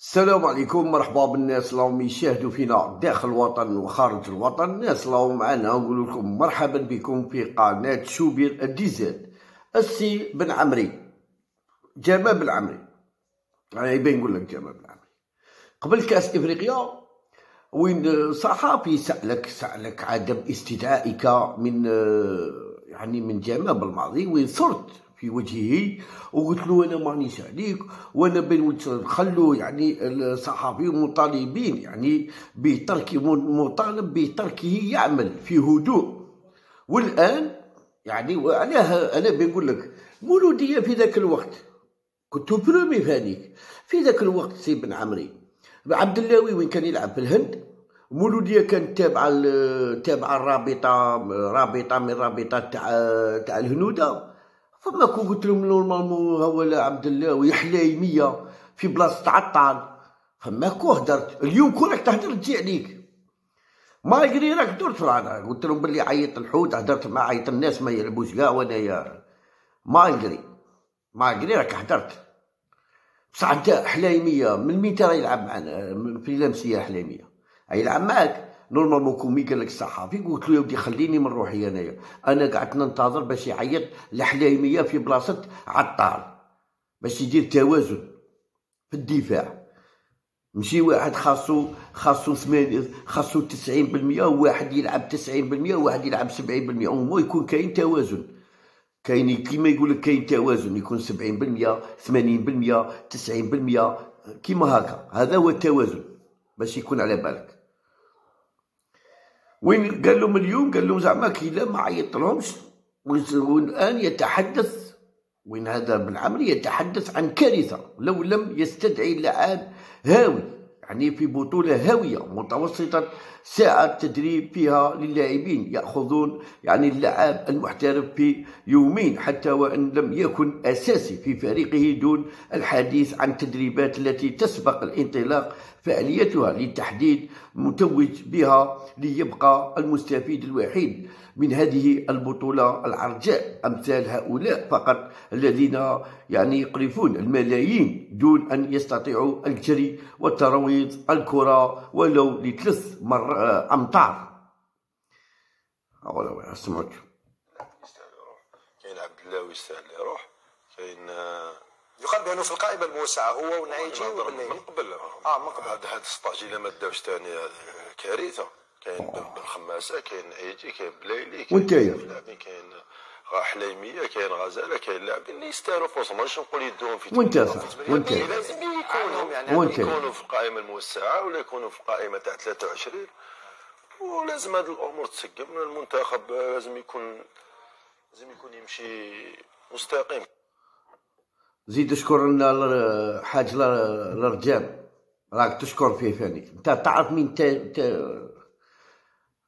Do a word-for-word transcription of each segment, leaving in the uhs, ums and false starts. السلام عليكم، مرحبا بالناس راهم يشاهدوا فينا داخل الوطن وخارج الوطن. الناس راهم معنا، نقول لكم مرحبا بكم في قناه شوبير ديز. السي بن عمري جمال بلعمري، يعني يبين نقول لك جمال بلعمري قبل كاس افريقيا، وين صحفي سالك سالك عدم استدعائك من يعني من جمال بالماضي، وين صرت في وجهه وقلت له انا مانيش عليك، وانا بين خلو يعني الصحفي مطالبين يعني بترك، مطالب بتركه يعمل في هدوء. والان يعني وعلاه انا بنقول لك مولوديه في ذاك الوقت، كنت برومي فانيك في ذاك الوقت. سي بن عمري عبد اللاوي وين كان يلعب في الهند، مولوديه كانت تابعه تابعه الرابطه، رابطه من رابطات تاع تاع الهنوده. فما كون قلت لهم نورمالمون هو عبد اللاوي حلايميه في بلاصه تعطل، فما كون هدرت. اليوم كون راك تهدر تجي عليك، مالغري راك درت فرانا. قلت لهم باللي عيط الحوت، هدرت مع عيط الناس ما يلعبوش كاع، وانايا مالغري مالغري راك هدرت. بصح انت حلايميه من مين ترى يلعب معنا في لامسيه؟ حلايميه يلعب معاك نورمالمون. كومي قال لك الصحفي، قلت له يا ودي خليني من روحي انايا، انا قعدت ننتظر باش يعيط لحلايميه في بلاصه عطال باش يدير توازن في الدفاع. ماشي واحد خاصو خاصو ثمانين خاصو تسعين بالمية، وواحد يلعب تسعين بالمية وواحد يلعب سبعين بالمية، المهم يكون كاين توازن. كاين كيما يقول لك كاين توازن، يكون سبعين بالمية ثمانين بالمية تسعين بالمية كيما هكا، هذا هو التوازن باش يكون على بالك. وين قال لهم اليوم قال لهم زعما كي ما عيطلهمش. والان يتحدث وين هذا بن عمري يتحدث عن كارثه لو لم يستدعي اللاعب هاوي، يعني في بطوله هاويه متوسطه ساعه تدريب فيها للاعبين ياخذون يعني اللاعب المحترف في يومين، حتى وان لم يكن اساسي في فريقه، دون الحديث عن التدريبات التي تسبق الانطلاق فعاليتها للتحديد متوج بها، ليبقى المستفيد الوحيد من هذه البطولة العرجاء أمثال هؤلاء فقط، الذين يعني يقرفون الملايين دون أن يستطيعوا الجري وترويض الكرة ولو لثلاث مر أمتار. أولا سمعت يستاهل يروح، كاين عبد الله يستاهل يروح، كاين يقال بانه في القائمه الموسعه هو والنعيجي والبنيلي من قبل. اه من قبل هذا ستة عشر الا ما داوش ثاني كارثه. كاين بن خماسه، كاين نعيجي، كاين بلايلي، كاين لاعبين، كاين حلايميه، كاين غزاله، كاين لاعبين اللي يستاهلوا فرصه. مانيش نقول يدوهم في وانت وانت لازم يكونوا يعني يكونوا في القائمه الموسعه ولا يكونوا في القائمه تاع ثلاثة وعشرين، ولازم هذه الامور تسقم. المنتخب لازم يكون لازم يكون يمشي مستقيم. زيد اشكر لنا الحاج لرجاب، راك تشكر فيه فاني. انت تعرف مين تا تا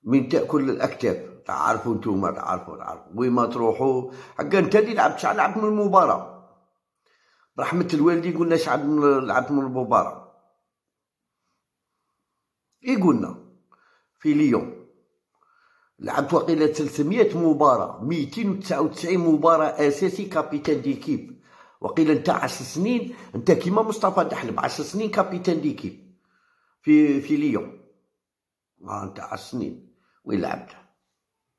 مين تاكل الاكتاف، تعرفوا نتوما، تعرفوا تعرفوا وين ما تروحوا. حقا انت اللي لعبت شحال لعبت من المباراه، برحمه الوالدين قلنا شحال لعبت من المباراه، اي قلنا في ليون لعبت وقيله ثلاثمية مباراه، مئتين وتسعة وتسعين مباراه اساسي كابيتان ديكيب. وقيل انت عشر سنين، انت كيما مصطفى دحلب عشر سنين كابيتان ديكيب في في ليون. ها انت عشر سنين وين لعبت؟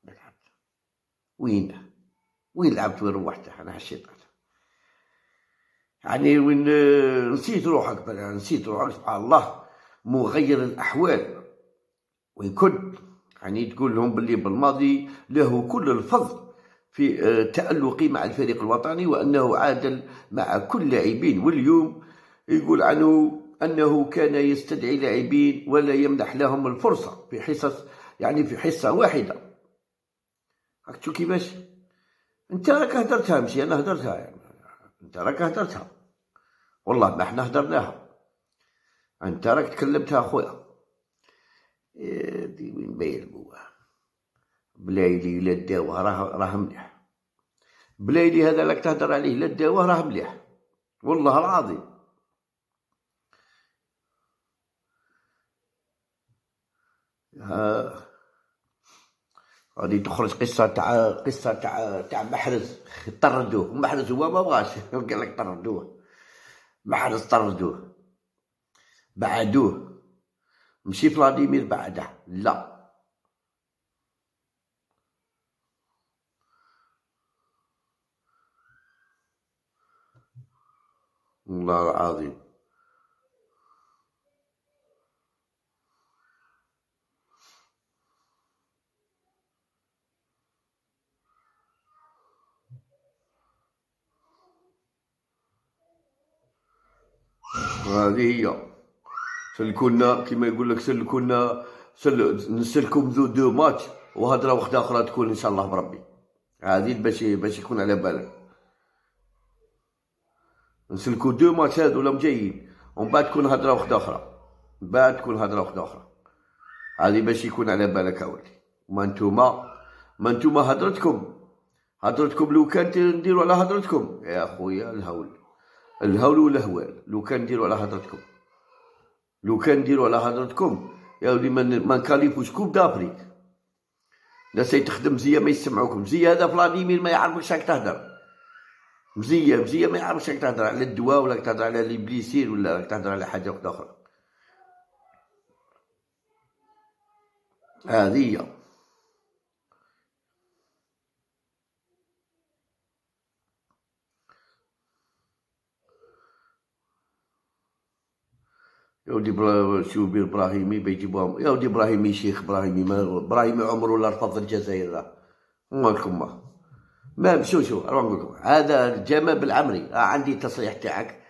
لعبت وين؟ وين لعبت وين روحت؟ انا حشيت يعني وين نسيت روحك، نسيت روحك سبحان الله، مغير الاحوال. وين كنت يعني تقول لهم باللي بالماضي له كل الفضل في تألقي مع الفريق الوطني، وأنه عادل مع كل لاعبين. واليوم يقول عنه أنه كان يستدعي لاعبين ولا يمنح لهم الفرصة في حصص، يعني في حصة واحدة. راك تشوف كيفاش أنت راك هدرتها، ماشي أنا هدرتها، يعني أنت راك هدرتها، والله ما حنا هدرناها، أنت راك تكلمتها أخويا. دي وين باين بوها بلايلي لا داوه، راه راه مليح بلايلي هذا راك تهدر عليه، لا داوه راه مليح والله العظيم. ها غادي تخرج قصه تاع قصه تاع تاع محرز طردوه. محرز هو ما بغاش قال لك طردوه، محرز طردوه بعدوه، ماشي فلاديمير بعده، لا والله العظيم. هذه هي سلكونا كما يقول لك، سلكونا سل... نسلكم ذو دو ماتش وهضره وحده اخرى تكون ان شاء الله بربي. هذه باش باش يكون على بالك، نسلكو دو ماتش هذو ولا جايين، ومن بعد تكون هضره وحده اخرى، من بعد تكون هضره وحده اخرى. هذه باش يكون على بالك اولي. ما نتوما ما نتوما هضرتكم هضرتكم لو كان نديروا على هضرتكم يا خويا الهول، الهول والهوال. لو كان نديروا على هضرتكم، لو كان نديروا على هضرتكم يا ولي ما نكاليفوش كوب دافريك. ناس تخدم مزيه ما يسمعوكم، مزيه هذا فلاديمير ما يعرفكش راك تهضر، مزيه مزيه ما يعرفكش راك تهضر على الدواء ولا راك تهضر على لي بليسير ولا راك تهضر على حاجه وحده اخرى. هذه هي. يا ودي شوبير ابراهيمي بيجيبوهم، يا ودي ابراهيمي شيخ ابراهيمي، ابراهيمي عمره لا رفض الجزائر. راه نقول لكم ما مشو شو راه نقول لكم، هذا الجمال بالعمري. آه عندي تصريح تاعك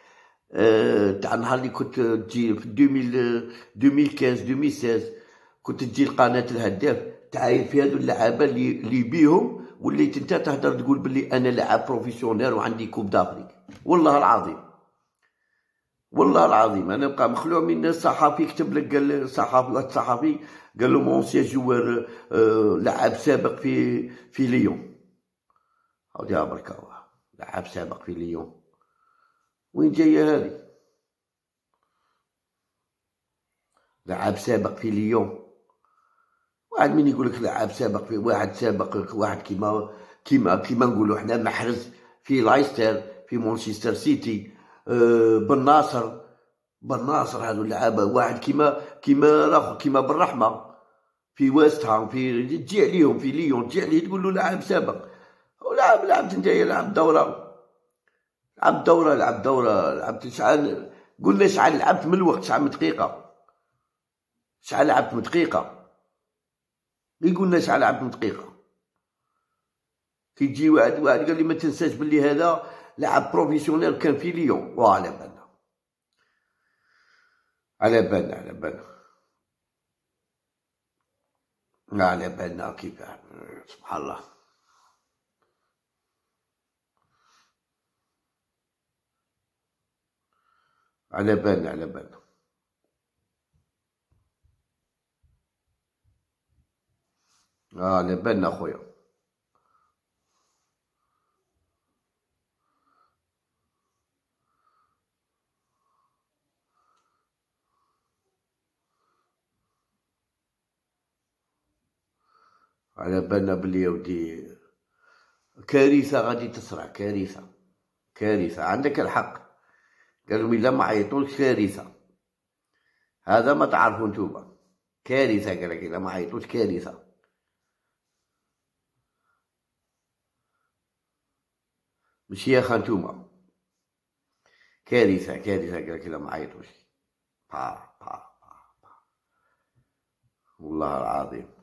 تاع النهار اللي كنت تجي في ألفين وخمسطاش ألفين وستطاش، كنت تجي لقناة الهداف تعاير في هذو اللعابه اللي اللي بيهم، وليت انت تهدر تقول بلي انا لاعب بروفيسيونيل وعندي كوب دافريك. والله العظيم والله العظيم انا نبقى مخلوع من الصحافي كتب لك، قال صحافي صحافي قال له مونسيا جوار لاعب سابق في في ليون. هاودي بركاوه، لاعب سابق في ليون، وين جايه هذه؟ لاعب سابق في ليون، واحد من يقول لك لاعب سابق في واحد سابق واحد كيما كيما كيما نقولوا حنا محرز في لايستر في مانشستر سيتي، بن ناصر بن ناصر هذو اللعابه، واحد كيما كيما راخو كيما بن رحمه في ويست هام، في تجي عليهم في ليون، تجي عليه تقول له لاعب سابق. ولعب لعبت نتايا لعب دوره لعب دوره لعب دوره لعبت شحال، قلنا شحال لعبت من الوقت، شحال من دقيقه، شحال لعبت من دقيقه، اللي قلنا شحال لعبت من دقيقه. كي تجي واحد واحد قال لي ما تنساش باللي هذا لاعب بروفيسيونيل كان في ليون، وعلى بالنا على بالنا على بالنا على بالنا كيف سبحان الله. على بالنا على بالنا على بالنا خويا. على بالنا بلي ودي كارثه غادي تصرع، كارثه كارثه، عندك الحق. قالوا الا ما عيطولكش كارثه، هذا ما تعرفوا نتوما كارثه، قالك الا ما عيطولكش كارثه. ماشي يا خا نتوما كارثه كارثه، قالك الا ما عيطولكش با با با با والله العظيم.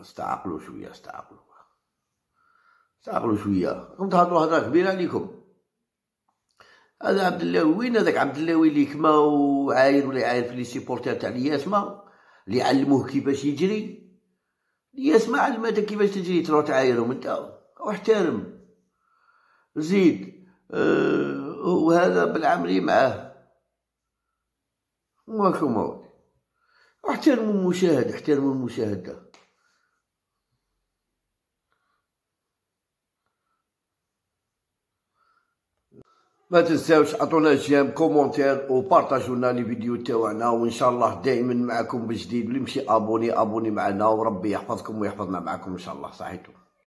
استعقلوا شويه استعقلوا استعقلوا شويه، راكم تهضروا هضره كبيره عليكم. هذا عبد الله، وين هذاك عبد اللاوي اللي كما عاير ولا عاير في لي سيبورتير تاع الياسما اللي علموه كيفاش يجري؟ الياسما علمتك كيفاش تجري، تروح تعايرهم انت واحترم زيد. أه وهذا بالعمري معاه، وهاكم هو. احترموا المشاهد، احترموا المشاهدة. ما تنساوش عطونا جيم كومونتير وبارطاجوا لنا لي فيديو تاعنا، وان شاء الله دائما معكم بجديد. اللي مشي ابوني ابوني معنا، وربي يحفظكم ويحفظنا معكم ان شاء الله. صحيتو.